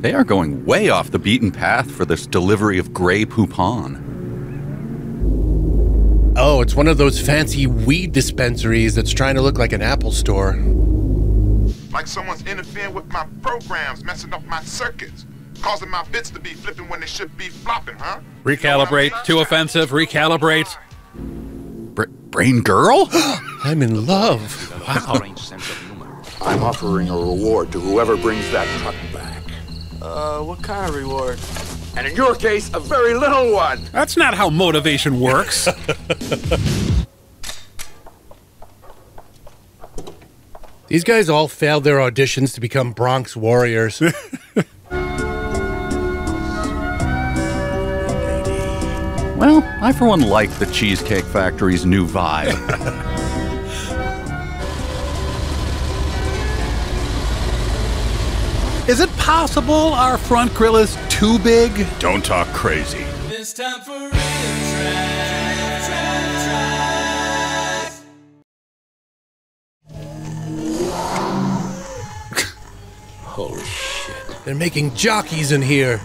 They are going way off the beaten path for this delivery of Gray Poupon. Oh, it's one of those fancy weed dispensaries that's trying to look like an Apple store. Like someone's interfering with my programs, messing up my circuits, causing my bits to be flipping when they should be flopping, huh? Recalibrate. Too offensive. Recalibrate. Brain girl? I'm in love. Wow. I'm offering a reward to whoever brings that truck back. What kind of reward? And in your case, a very little one. That's not how motivation works. These guys all failed their auditions to become Bronx Warriors. Well, I for one like the Cheesecake Factory's new vibe. Is it possible our front grill is too big? Don't talk crazy. It's time for real tracks. Holy shit. They're making jockeys in here.